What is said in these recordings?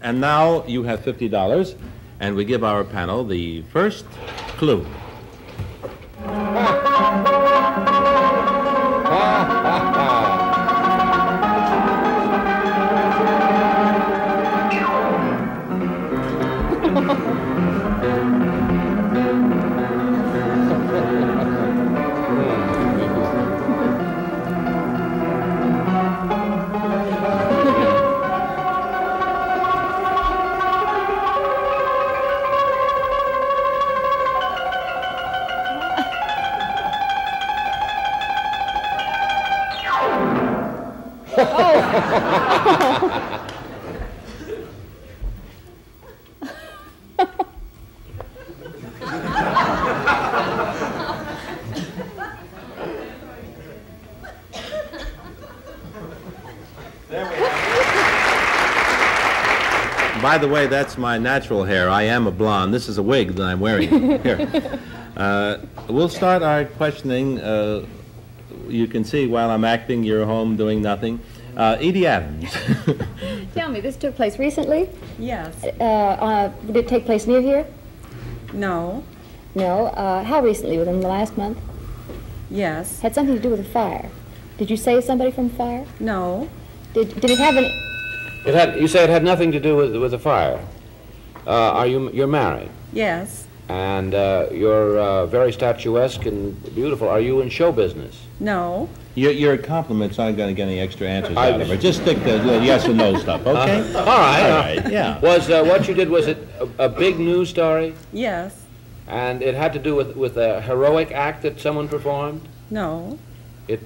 And now you have $50, and we give our panel the first clue. By the way, that's my natural hair. I am a blonde. This is a wig that I'm wearing here. We'll start our questioning. You can see while I'm acting, you're home doing nothing. Edie Adams. Tell me, this took place recently? Yes. Did it take place near here? No. No. How recently? Within the last month? Yes. Had something to do with a fire. Did you save somebody from fire? No. Did it have any... you say it had nothing to do with the fire. You're married? Yes. And you're very statuesque and beautiful. Are you in show business? No. Your compliments aren't going to get any extra answers out of her. Just stick to the yes and no stuff, okay? All right. Yeah. Was what you did, was it a big news story? Yes. And it had to do with a heroic act that someone performed? No. It.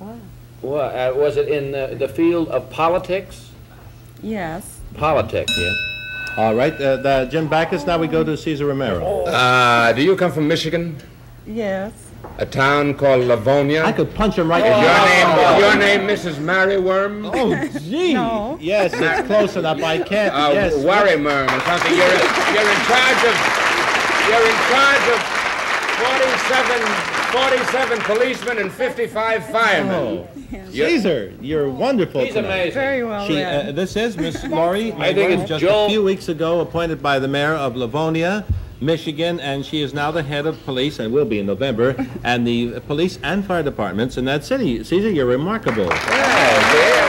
Wow. Well, was it in the field of politics? Yes. Politics, yeah. All right, Jim Backus, now we go to Cesar Romero. Do you come from Michigan? Yes. A town called Livonia? I could punch him right in your name, Mrs. Marryworm? Oh, gee. No. Yes, it's close enough. I can't, yes. Worryworm or something. You're in charge of 47 policemen and 55 firemen. Oh. Yeah. Caesar, you're wonderful. He's amazing. Very well read. This is Miss Laurie. I think it's just a few weeks ago appointed by the mayor of Livonia, Michigan, and she is now the head of police, and will be in November, and the police and fire departments in that city. Caesar, you're remarkable. Yeah.